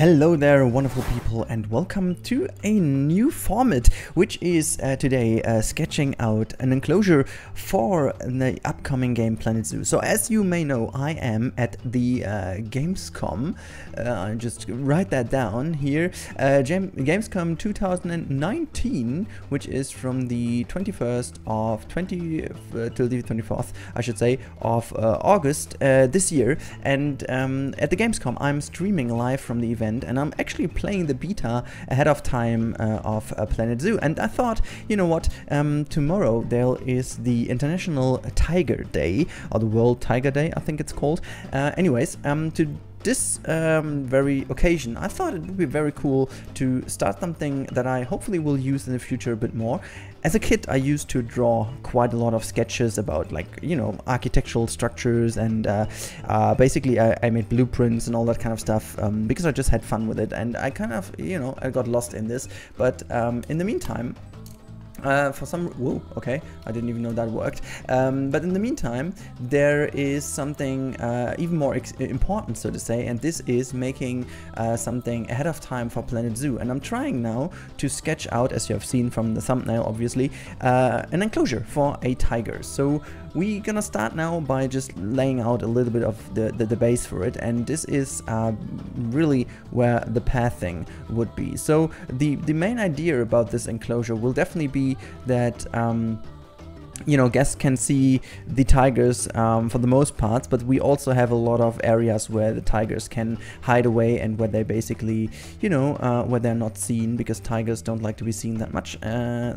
Hello there, wonderful people, and welcome to a new format, which is today sketching out an enclosure for the upcoming game Planet Zoo. So as you may know, I am at the Gamescom, just write that down here, Gamescom 2019, which is from the 21st till the 24th, I should say, of August this year. And at the Gamescom I'm streaming live from the event, and I'm actually playing the beta ahead of time of Planet Zoo. And I thought, you know what, tomorrow there is the International Tiger Day, or the World Tiger Day, I think it's called. Anyways, to this very occasion, I thought it would be very cool to start something that I hopefully will use in the future a bit more. As a kid, I used to draw quite a lot of sketches about, like, you know, architectural structures, and basically I made blueprints and all that kind of stuff because I just had fun with it, and I kind of, you know, I got lost in this. But in the meantime, for some, whoa, okay, I didn't even know that worked. But in the meantime, there is something even more important, so to say, and this is making something ahead of time for Planet Zoo. And I'm trying now to sketch out, as you have seen from the thumbnail, obviously, an enclosure for a tiger. So we're gonna start now by just laying out a little bit of the base for it, and this is really where the pathing would be. So the main idea about this enclosure will definitely be that you know, guests can see the tigers for the most part, but we also have a lot of areas where the tigers can hide away and where they basically, you know, where they're not seen, because tigers don't like to be seen that much.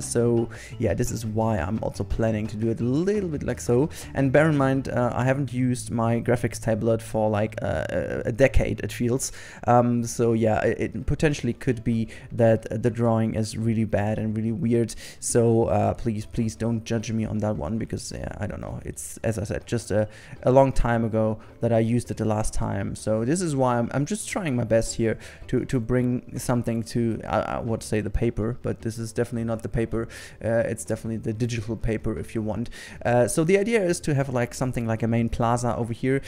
So yeah, this is why I'm also planning to do it a little bit like so. And bear in mind, I haven't used my graphics tablet for like a decade, it feels. So yeah, it potentially could be that the drawing is really bad and really weird. So please don't judge me on that one, because yeah, I don't know, it's, as I said, just a long time ago that I used it the last time. So this is why I'm just trying my best here to bring something to, I would say, the paper, but this is definitely not the paper. It's definitely the digital paper, if you want. So the idea is to have like something like a main plaza over here,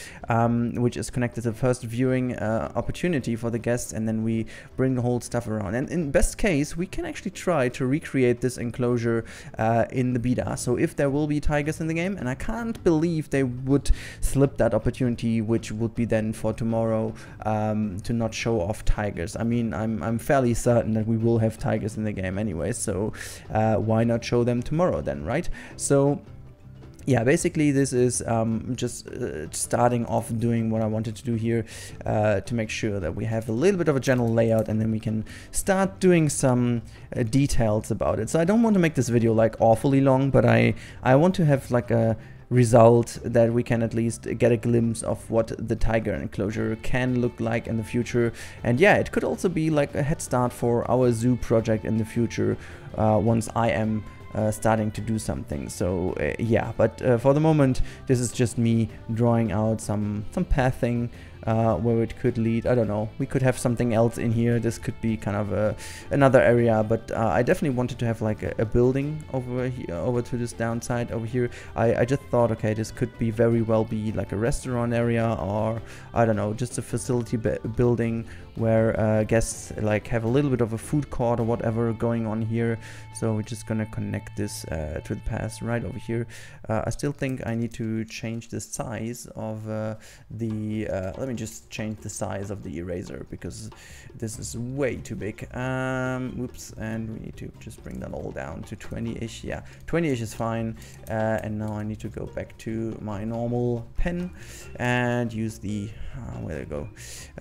which is connected to the first viewing opportunity for the guests, and then we bring the whole stuff around. And in best case, we can actually try to recreate this enclosure in the beta. So if there will be tigers in the game, and I can't believe they would slip that opportunity, which would be then for tomorrow, to not show off tigers. I mean, I'm fairly certain that we will have tigers in the game anyway, so why not show them tomorrow then, right? So yeah, basically this is just starting off doing what I wanted to do here, to make sure that we have a little bit of a general layout, and then we can start doing some details about it. So I don't want to make this video like awfully long, but I want to have like a result that we can at least get a glimpse of what the tiger enclosure can look like in the future. And yeah, it could also be like a head start for our zoo project in the future, once I am starting to do something. So yeah, but for the moment, this is just me drawing out some pathing where it could lead. I don't know, we could have something else in here. This could be kind of another area, but I definitely wanted to have like a building over here, over to this downside over here. I just thought, okay, this could be very well be like a restaurant area, or I don't know, just a facility building where guests like have a little bit of a food court or whatever going on here. So we're just gonna connect this to the path right over here. I still think I need to change the size of let me just change the size of the eraser, because this is way too big. Whoops, and we need to just bring that all down to 20-ish. Yeah, 20-ish is fine. And now I need to go back to my normal pen and use the, where they go?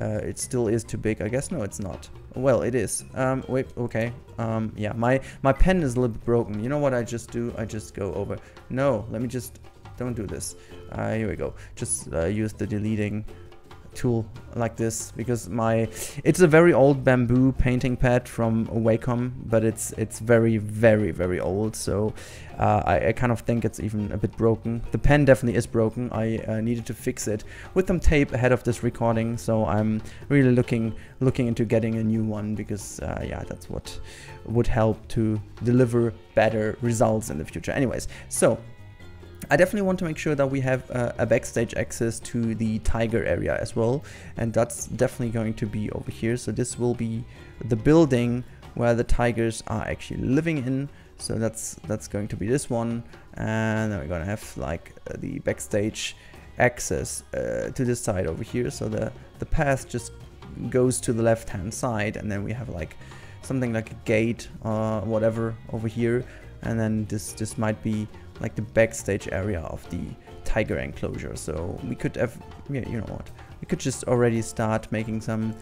It still is too big, I guess. No, it's not. Well, it is. Wait, okay. Yeah, my pen is a little bit broken. You know what I just do? I just go over. No, let me just, don't do this. Here we go. Just use the deleting tool like this, because it's a very old bamboo painting pad from Wacom, but it's very, very, very old. So I kind of think it's even a bit broken. The pen definitely is broken. I needed to fix it with some tape ahead of this recording, so I'm really looking into getting a new one, because yeah, that's what would help to deliver better results in the future. Anyways, so I definitely want to make sure that we have a backstage access to the tiger area as well, and that's definitely going to be over here. So this will be the building where the tigers are actually living in. So that's going to be this one, and then we're gonna have like the backstage access to this side over here. So the path just goes to the left hand side, and then we have like something like a gate or whatever over here, and then this might be like the backstage area of the tiger enclosure. So we could have, yeah, you know what, we could just already start making some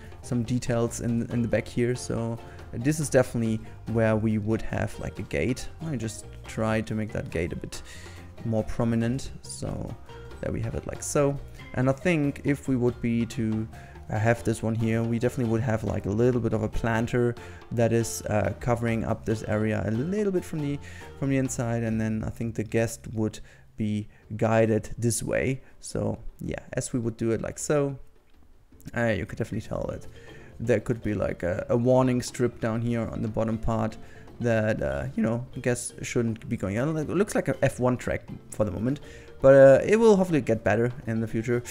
details in the back here. So this is definitely where we would have like a gate. I just try to make that gate a bit more prominent. So there we have it like so. And I think if we would be to have this one here, we definitely would have like a little bit of a planter that is covering up this area a little bit from the inside, and then I think the guest would be guided this way. So yeah, as we would do it like so, you could definitely tell that there could be like a warning strip down here on the bottom part that you know, guests shouldn't be going on. It looks like an F1 track for the moment, but it will hopefully get better in the future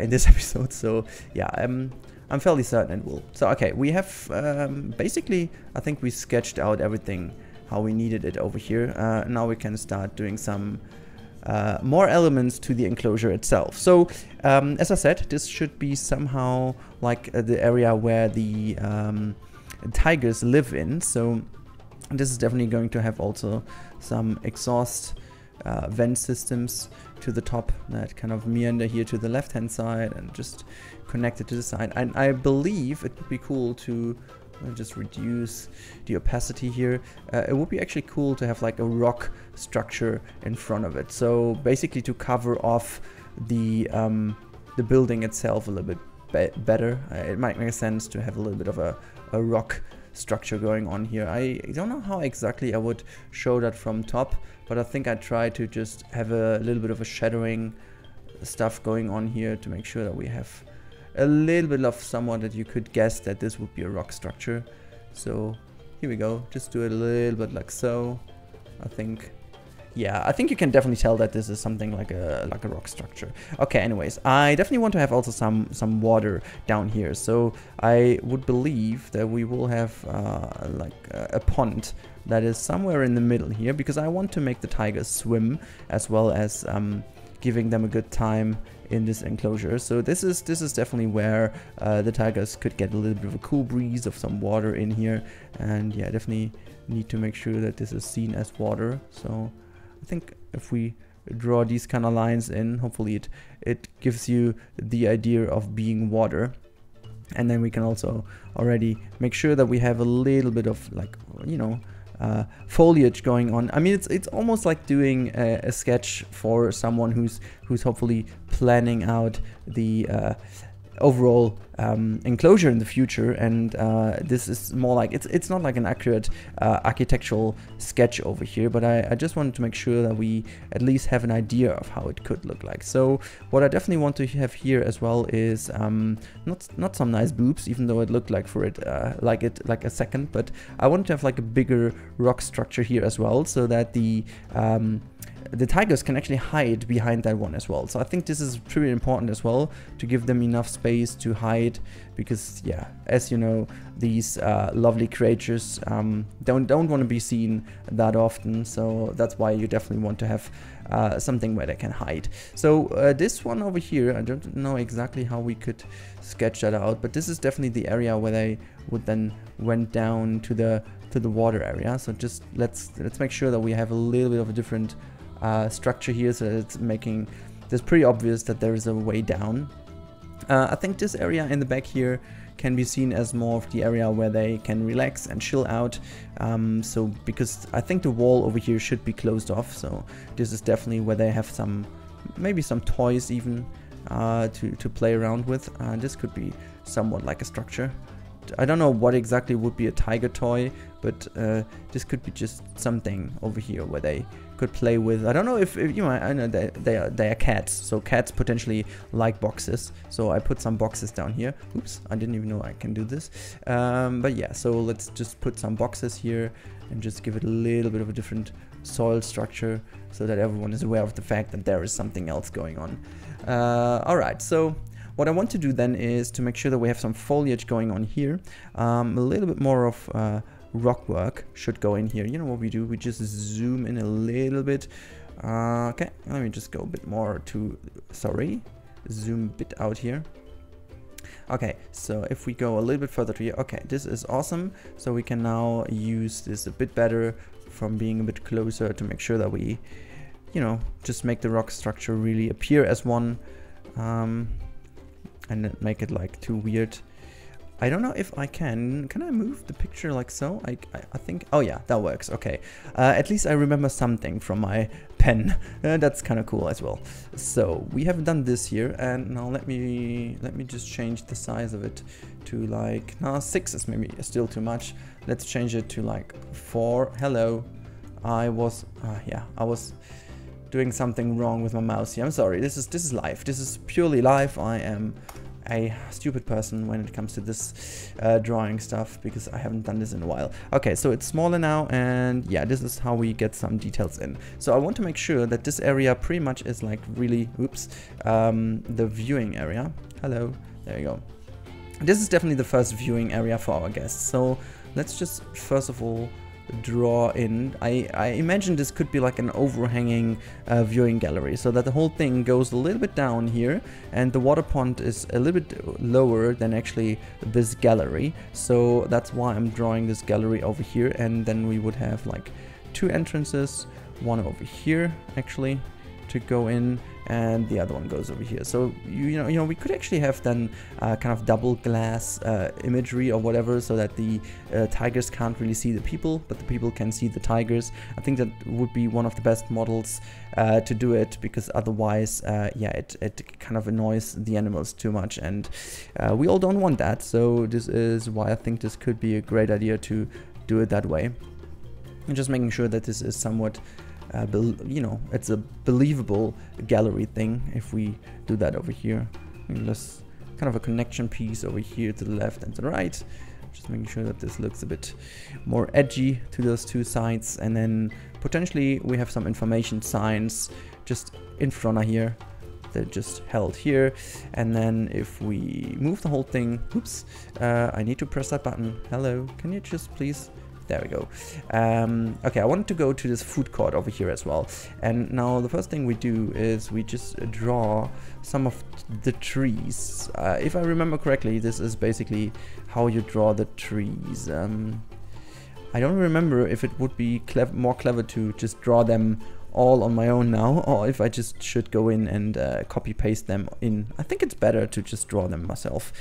in this episode. So yeah, I'm fairly certain it will. So okay, we have basically, I think we sketched out everything how we needed it over here. Now we can start doing some more elements to the enclosure itself. So as I said, this should be somehow like the area where the tigers live in. So this is definitely going to have also some exhaust vent systems to the top that kind of meander here to the left hand side and just connect it to the side. And I believe it would be cool to just reduce the opacity here. It would be actually cool to have like a rock structure in front of it, so basically to cover off the building itself a little bit better. It might make sense to have a little bit of a rock structure going on here. I don't know how exactly I would show that from top, but I think I try to just have a little bit of a shadowing stuff going on here to make sure that we have a little bit of somewhat that you could guess that this would be a rock structure. So here we go, just do it a little bit like so. I think, yeah, I think you can definitely tell that this is something like a rock structure. Okay, anyways, I definitely want to have also some water down here. So I would believe that we will have like a pond that is somewhere in the middle here, because I want to make the tigers swim as well as giving them a good time in this enclosure. So this is definitely where the tigers could get a little bit of a cool breeze of some water in here. And yeah, definitely need to make sure that this is seen as water. So I think if we draw these kind of lines in, hopefully it gives you the idea of being water. And then we can also already make sure that we have a little bit of, like, you know, foliage going on. I mean, it's almost like doing a sketch for someone who's hopefully planning out the overall enclosure in the future. And this is more like, it's not like an accurate architectural sketch over here, but I just wanted to make sure that we at least have an idea of how it could look like. So what I definitely want to have here as well is not some nice boobs, even though it looked like for it like a second, but I want to have like a bigger rock structure here as well, so that the tigers can actually hide behind that one as well. So I think this is pretty important as well, to give them enough space to hide, because yeah, as you know, these lovely creatures don't want to be seen that often. So that's why you definitely want to have something where they can hide. So this one over here, I don't know exactly how we could sketch that out, but this is definitely the area where they would then went down to the water area. So just let's make sure that we have a little bit of a different structure here, so it's making this pretty obvious that there is a way down. I think this area in the back here can be seen as more of the area where they can relax and chill out, so because I think the wall over here should be closed off, so this is definitely where they have some, maybe some toys even to play around with. This could be somewhat like a structure. I don't know what exactly would be a tiger toy, but this could be just something over here where they could play with. I don't know if you know, I know they are cats, so cats potentially like boxes, so I put some boxes down here. Oops, I didn't even know I can do this. But yeah, so let's just put some boxes here and just give it a little bit of a different soil structure so that everyone is aware of the fact that there is something else going on. Alright, so what I want to do then is to make sure that we have some foliage going on here. A little bit more of rock work should go in here. You know what we do? We just zoom in a little bit. Okay, let me just go a bit more to, sorry, zoom a bit out here. Okay, so if we go a little bit further to here, okay, this is awesome. So we can now use this a bit better from being a bit closer to make sure that we, you know, just make the rock structure really appear as one and not make it like too weird. I don't know if I can I move the picture like so? I think, oh yeah, that works, okay. At least I remember something from my pen. That's kind of cool as well. So we have done this here, and now let me just change the size of it to like, no, 6 is maybe still too much. Let's change it to like 4, hello. I was, yeah, I was doing something wrong with my mouse here. I'm sorry, this is life. This is purely life. I am a stupid person when it comes to this drawing stuff, because I haven't done this in a while. Okay, so it's smaller now, and yeah, this is how we get some details in. So I want to make sure that this area pretty much is like really, oops, the viewing area. Hello, there you go. This is definitely the first viewing area for our guests. So let's just first of all draw in. I imagine this could be like an overhanging viewing gallery, so that the whole thing goes a little bit down here, and the water pond is a little bit lower than actually this gallery. So that's why I'm drawing this gallery over here, and then we would have like 2 entrances, one over here actually to go in, and the other one goes over here. So you know we could actually have then kind of double glass imagery or whatever, so that the tigers can't really see the people, but the people can see the tigers. I think that would be one of the best models to do it, because otherwise yeah, it kind of annoys the animals too much, and we all don't want that. So this is why I think this could be a great idea to do it that way, and just making sure that this is somewhat you know, it's a believable gallery thing if we do that over here. Just kind of a connection piece over here to the left and to the right, just making sure that this looks a bit more edgy to those two sides. And then potentially we have some information signs just in front of here, they're just held here. And then if we move the whole thing, oops, I need to press that button. Hello, can you just please? There we go. Okay, I wanted to go to this food court over here as well. And now the first thing we do is we just draw some of the trees. If I remember correctly, this is basically how you draw the trees. I don't remember if it would be more clever to just draw them all on my own now, or if I just should go in and copy paste them in. I think it's better to just draw them myself.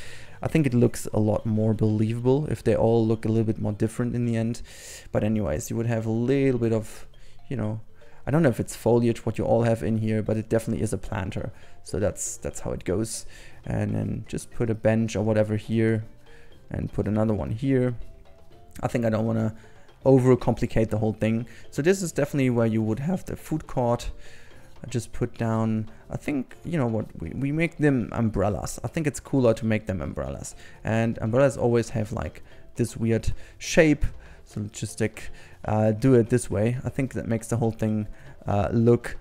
I think it looks a lot more believable if they all look a little bit more different in the end. But anyways, you would have a little bit of, you know, I don't know if it's foliage what you all have in here, but it definitely is a planter. So that's how it goes. And then just put a bench or whatever here, and put another one here. I think I don't want to overcomplicate the whole thing. So this is definitely where you would have the food court. I just put down, I think, you know what, we make them umbrellas. I think it's cooler to make them umbrellas. And umbrellas always have like this weird shape. So just like do it this way. I think that makes the whole thing look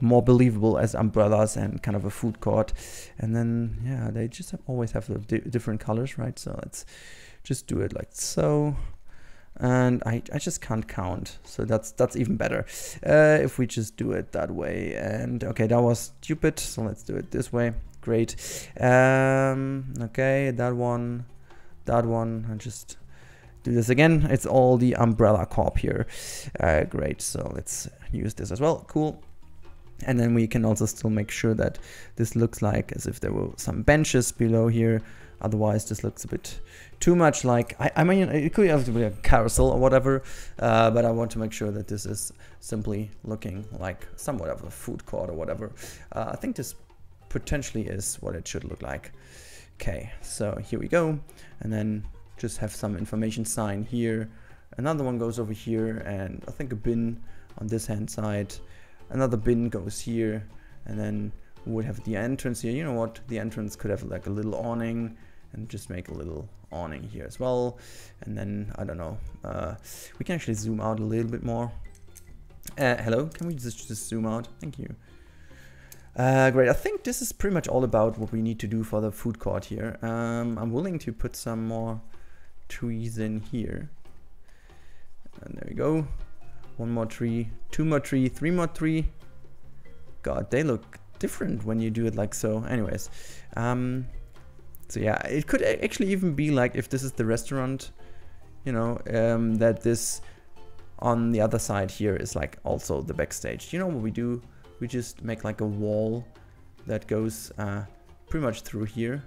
more believable as umbrellas and kind of a food court. And then, yeah, they just always have the different colors, right? So let's just do it like so. And I just can't count, so that's even better if we just do it that way. And okay, that was stupid, so let's do it this way. Great. Okay, that one, and just do this again. It's all the umbrella corp here. Great, so let's use this as well. Cool. And then we can also still make sure that this looks like as if there were some benches below here. Otherwise, this looks a bit too much like, I mean, it could have to be a carousel or whatever, but I want to make sure that this is simply looking like somewhat of a food court or whatever. I think this potentially is what it should look like. Okay, so here we go. And then just have some information sign here. Another one goes over here, and I think a bin on this hand side. Another bin goes here, and then we would have the entrance here. You know what, the entrance could have like a little awning, and just make a little awning here as well. And then, I don't know, we can actually zoom out a little bit more. Hello, can we just zoom out? Thank you. Great, I think this is pretty much all about what we need to do for the food court here. I'm willing to put some more trees in here. And there we go. One more tree, two more tree, three more tree. God, they look different when you do it like so. Anyways, so yeah, it could actually even be like, if this is the restaurant, you know, that this on the other side here is like also the backstage. You know what we do? We just make like a wall that goes pretty much through here,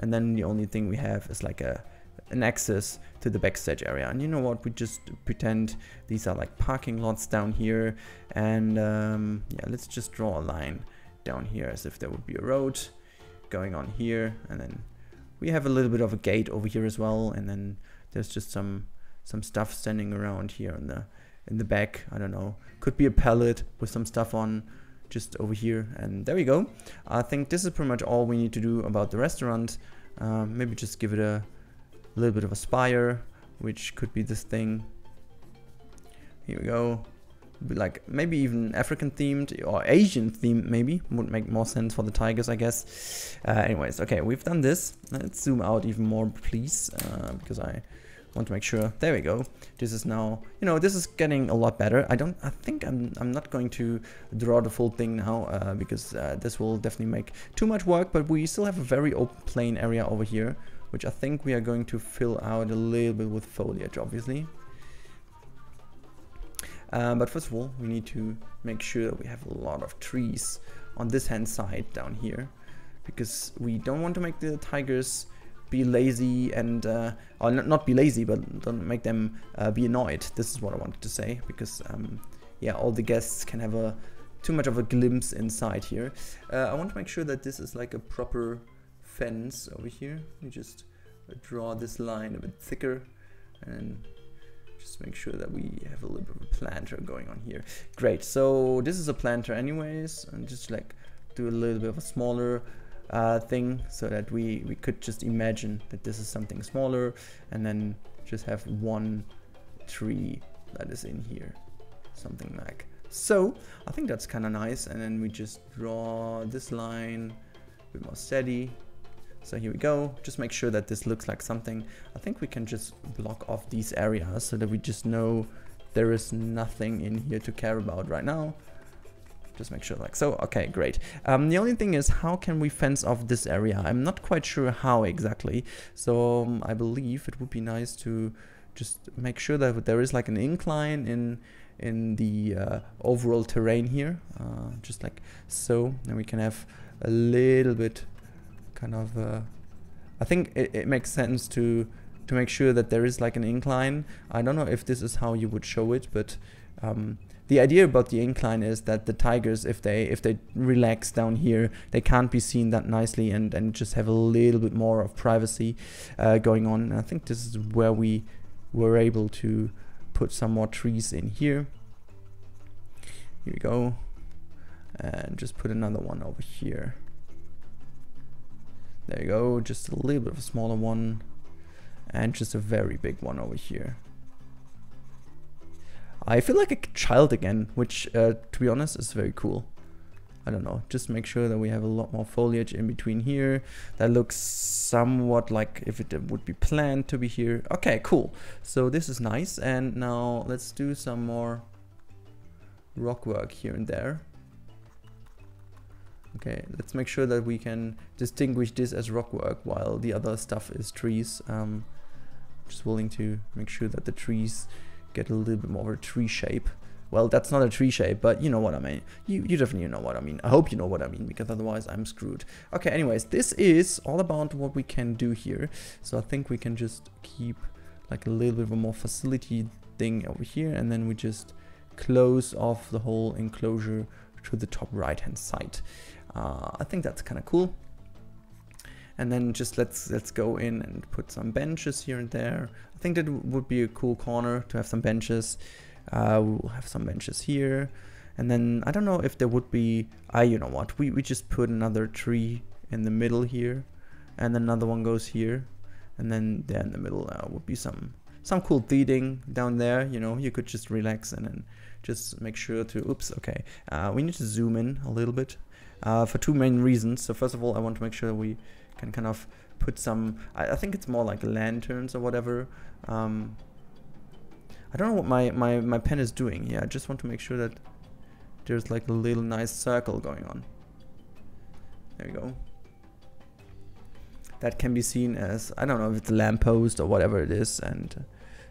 and then the only thing we have is like an access to the backstage area. And you know what, we just pretend these are like parking lots down here, and yeah, let's just draw a line down here as if there would be a road going on here, and then we have a little bit of a gate over here as well, and then there's just some stuff standing around here in the back. I don't know, could be a pallet with some stuff on just over here, and there we go. I think this is pretty much all we need to do about the restaurant. Maybe just give it a little bit of a spire, which could be this thing. Here we go. Be like maybe even African themed or Asian themed, maybe would make more sense for the tigers, I guess. Anyways, okay, we've done this. Let's zoom out even more, please, because I want to make sure. There we go. This is now, you know, this is getting a lot better. I think I'm not going to draw the full thing now, because this will definitely make too much work, but we still have a very open plain area over here, which I think we are going to fill out a little bit with foliage, obviously. But first of all, we need to make sure that we have a lot of trees on this hand side down here, because we don't want to make the tigers be lazy and, or not be lazy, but don't make them be annoyed. This is what I wanted to say, because yeah, all the guests can have too much of a glimpse inside here. I want to make sure that this is like a proper fence over here. We just draw this line a bit thicker and just make sure that we have a little bit of a planter going on here. Great, so this is a planter anyways, and just like do a little bit of a smaller thing, so that we could just imagine that this is something smaller, and then just have one tree that is in here, something like so. I think that's kind of nice, and then we just draw this line a bit more steady. So here we go, just make sure that this looks like something. I think we can just block off these areas so that we just know there is nothing in here to care about right now. Just make sure like so. Okay, great. The only thing is, how can we fence off this area? I'm not quite sure how exactly. So I believe it would be nice to just make sure that there is like an incline in the overall terrain here. Just like so. And we can have a little bit kind of... I think it makes sense to make sure that there is like an incline. I don't know if this is how you would show it, but... the idea about the incline is that the tigers, if they relax down here, they can't be seen that nicely, and just have a little bit more of privacy going on. And I think this is where we were able to put some more trees in here. Here we go. And just put another one over here. There you go, just a little bit of a smaller one. And just a very big one over here. I feel like a child again, which, to be honest, is very cool. I don't know, just make sure that we have a lot more foliage in between here. That looks somewhat like if it would be planned to be here. Okay, cool. So this is nice. And now let's do some more rock work here and there. Okay, let's make sure that we can distinguish this as rock work while the other stuff is trees. Just willing to make sure that the trees get a little bit more of a tree shape. Well, that's not a tree shape, but you know what I mean. You definitely know what I mean. I hope you know what I mean, because otherwise I'm screwed. Okay, anyways, this is all about what we can do here. So I think we can just keep like a little bit of a more facility thing over here, and then we just close off the whole enclosure to the top right-hand side. I think that's kind of cool. And then just let's go in and put some benches here and there. I think that would be a cool corner to have some benches. We'll have some benches here. And then I don't know if there would be... you know what? We just put another tree in the middle here. And another one goes here. And then there in the middle would be some some cool thing down there, you know, you could just relax and then just make sure to, oops, okay, we need to zoom in a little bit for two main reasons. So first of all, I want to make sure we can kind of put some, I think it's more like lanterns or whatever. I don't know what my pen is doing. Yeah, I just want to make sure that there's like a little nice circle going on. There we go. That can be seen as, I don't know if it's a lamppost or whatever it is, and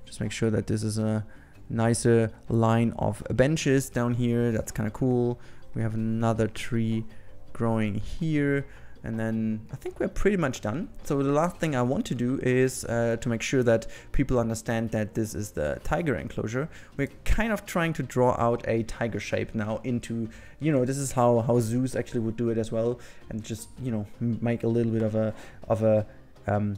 just make sure that this is a nicer line of benches down here. That's kind of cool. We have another tree growing here. And then I think we're pretty much done. So the last thing I want to do is to make sure that people understand that this is the tiger enclosure. We're kind of trying to draw out a tiger shape now into, you know, this is how zoos actually would do it as well. And just, you know, make a little bit of a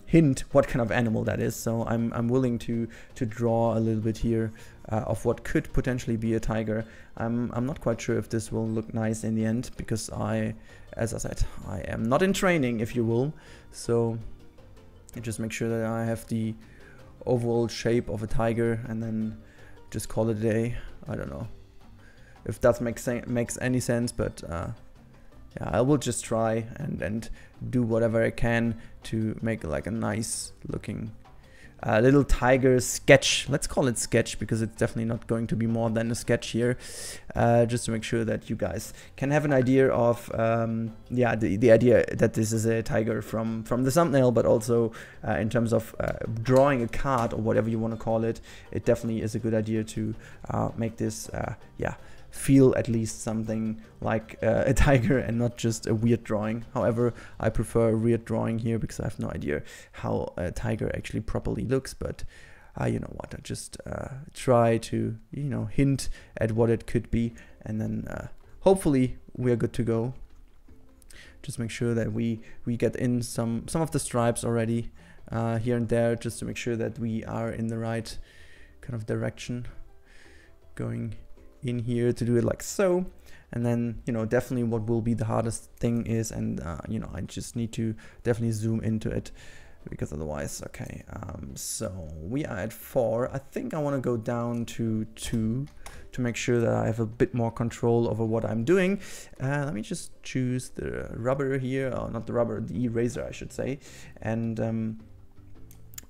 hint what kind of animal that is. So I'm willing to draw a little bit here of what could potentially be a tiger. I'm not quite sure if this will look nice in the end, because as I said, I am not in training, if you will. So I just make sure that I have the overall shape of a tiger and then just call it a day. I don't know if that makes any sense, but yeah, I will just try and do whatever I can to make like a nice looking little tiger sketch. Let's call it sketch, because it's definitely not going to be more than a sketch here. Just to make sure that you guys can have an idea of, yeah, the idea that this is a tiger from the thumbnail, but also in terms of drawing a card or whatever you want to call it, it definitely is a good idea to make this, yeah, feel at least something like a tiger and not just a weird drawing. However, I prefer a weird drawing here because I have no idea how a tiger actually properly looks, but you know what, I just try to, you know, hint at what it could be, and then hopefully we're good to go. Just make sure that we get in some of the stripes already here and there, just to make sure that we are in the right kind of direction, going in here to do it like so. And then, you know, definitely what will be the hardest thing is, and you know, I just need to definitely zoom into it, because otherwise, okay, so we are at 4. I think I want to go down to 2 to make sure that I have a bit more control over what I'm doing. Let me just choose the rubber here, or not the rubber, the eraser I should say, and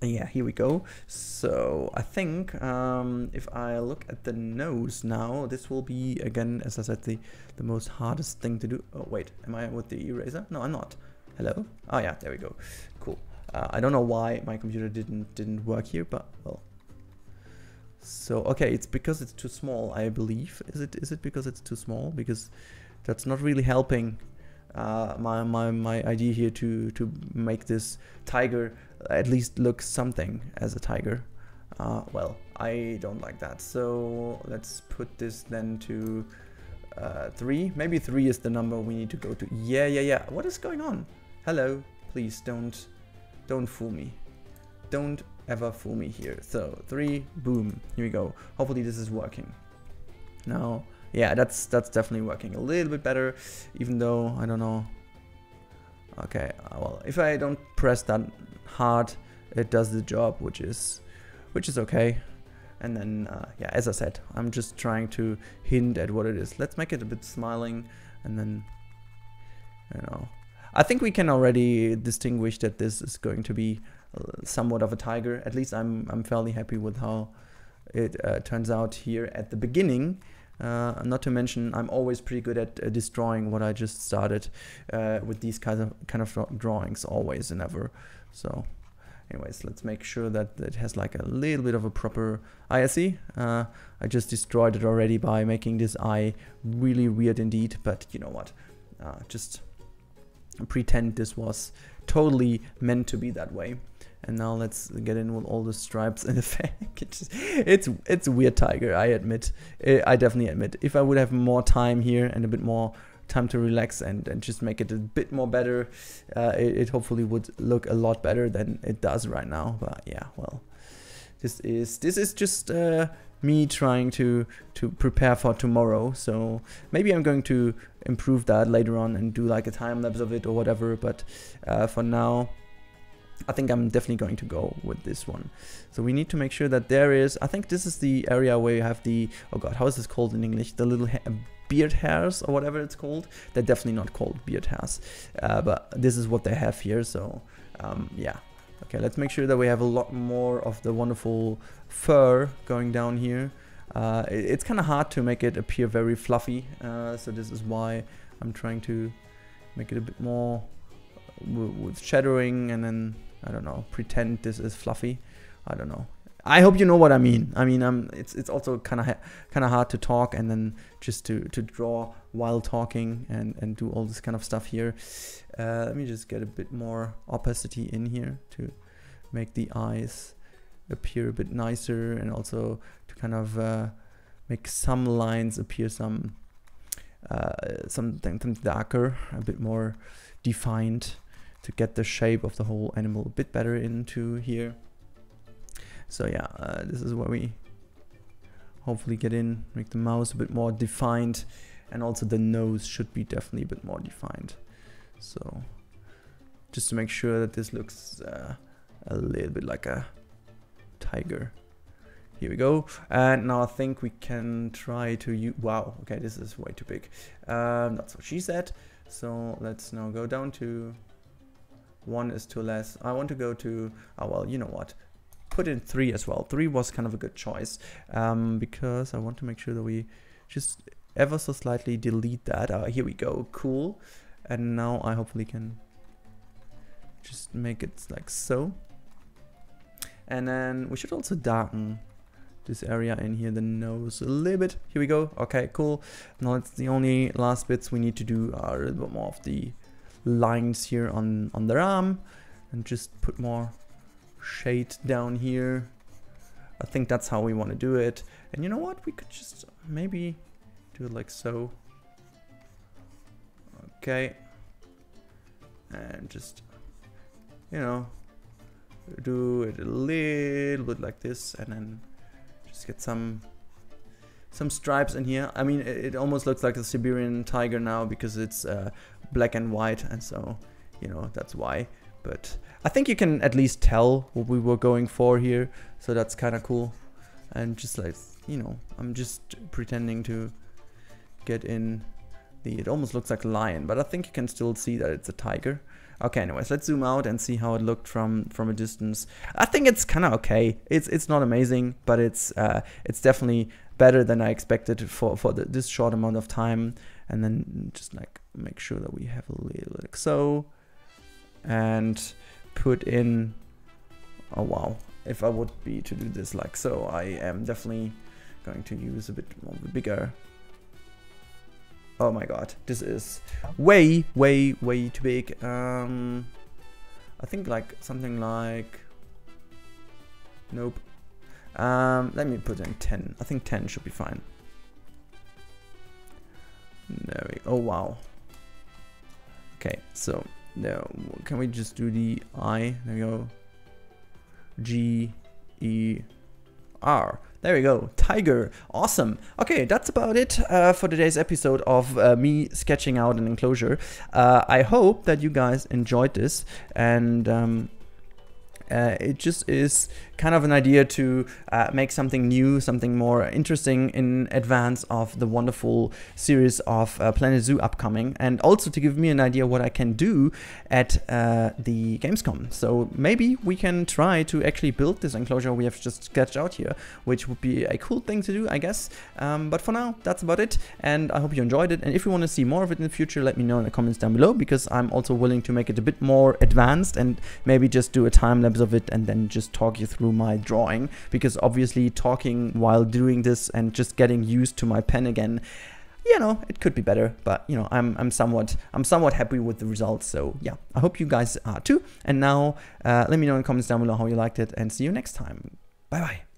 yeah, here we go. So I think if I look at the nose now, this will be, again, as I said, the most hardest thing to do. Oh wait, am I with the eraser? No, I'm not. Hello? Oh yeah, there we go. Cool. I don't know why my computer didn't work here, but well. So okay, it's because it's too small, I believe. Is it because it's too small? Because that's not really helping my idea here to make this tiger at least look something as a tiger. Well, I don't like that, so let's put this then to 3. Maybe 3 is the number we need to go to. Yeah, what is going on? Hello, please don't fool me. Don't ever fool me here. So 3, boom, here we go. Hopefully this is working now. Yeah, that's definitely working a little bit better, even though I don't know. Okay, well, if I don't press that hard, it does the job, which is okay. And then yeah, as I said, I'm just trying to hint at what it is. Let's make it a bit smiling, and then, you know, I think we can already distinguish that this is going to be somewhat of a tiger. At least I'm fairly happy with how it turns out here at the beginning. Not to mention, I'm always pretty good at destroying what I just started with these kind of drawings, always and ever. So anyways, let's make sure that it has like a little bit of a proper eye. See, I just destroyed it already by making this eye really weird indeed, but you know what, just pretend this was totally meant to be that way. And now let's get in with all the stripes in effect. It's a weird tiger, I admit. I definitely admit. If I would have more time here and a bit more time to relax and just make it a bit more better, it hopefully would look a lot better than it does right now. But yeah, well, this is just me trying to prepare for tomorrow. So maybe I'm going to improve that later on and do like a time lapse of it or whatever. But for now, I think I'm definitely going to go with this one. So we need to make sure that there is, I think this is the area where you have the, oh god, how is this called in English? The little beard hairs or whatever it's called. They're definitely not called beard hairs, but this is what they have here. So yeah. Okay, let's make sure that we have a lot more of the wonderful fur going down here. It's kind of hard to make it appear very fluffy, so this is why I'm trying to make it a bit more with shadowing, and then, I don't know, pretend this is fluffy. I don't know. I hope you know what I mean. I mean, it's also kind of hard to talk and then just to draw while talking and do all this kind of stuff here. Let me just get a bit more opacity in here to make the eyes appear a bit nicer, and also to kind of make some lines appear something darker, a bit more defined, to get the shape of the whole animal a bit better into here. So yeah, this is where we hopefully get in, make the mouth a bit more defined, and also the nose should be definitely a bit more defined. So just to make sure that this looks a little bit like a tiger. Here we go. And now I think we can try to use, wow, okay, this is way too big. That's what she said. So let's now go down to, one is too less. I want to go to, oh well, you know what? Put in 3 as well. 3 was kind of a good choice, because I want to make sure that we just ever so slightly delete that. Here we go, cool. And now I hopefully can just make it like so. And then we should also darken this area in here, the nose a little bit. Here we go, okay, cool. Now it's the only last bits we need to do are a little bit more of the lines here on their arm, and just put more shade down here. I think that's how we want to do it. And you know what, we could just maybe do it like so. Okay, and just, you know, do it a little bit like this, and then just get some stripes in here. I mean, it almost looks like a Siberian tiger now, because it's black and white, and so, you know, that's why. But I think you can at least tell what we were going for here, so that's kind of cool. And just like, you know, I'm just pretending to get in the, it almost looks like a lion, but I think you can still see that it's a tiger. Okay, anyways, let's zoom out and see how it looked from a distance. I think it's kind of okay. It's not amazing, but it's definitely better than I expected for this short amount of time. And then just like make sure that we have a little like so. And put in, oh wow, if I would be to do this like so, I am definitely going to use a bit more bigger. Oh my god, this is way too big. I think like something like, nope. Let me put in 10. I think 10 should be fine. There we go. Oh wow. Okay, so now, can we just do the I? There we go. G-E-R. There we go. Tiger. Awesome. Okay, that's about it for today's episode of me sketching out an enclosure. I hope that you guys enjoyed this, and it just is kind of an idea to make something new, something more interesting in advance of the wonderful series of Planet Zoo upcoming, and also to give me an idea what I can do at the Gamescom. So maybe we can try to actually build this enclosure we have just sketched out here, which would be a cool thing to do, I guess. But for now, that's about it, and I hope you enjoyed it. And if you want to see more of it in the future, let me know in the comments down below, because I'm also willing to make it a bit more advanced and maybe just do a time lapse of it and then just talk you through my drawing, because obviously talking while doing this and just getting used to my pen again, you know, it could be better, but you know, I'm somewhat happy with the results. So yeah, I hope you guys are too. And now let me know in the comments down below how you liked it, and see you next time. Bye bye.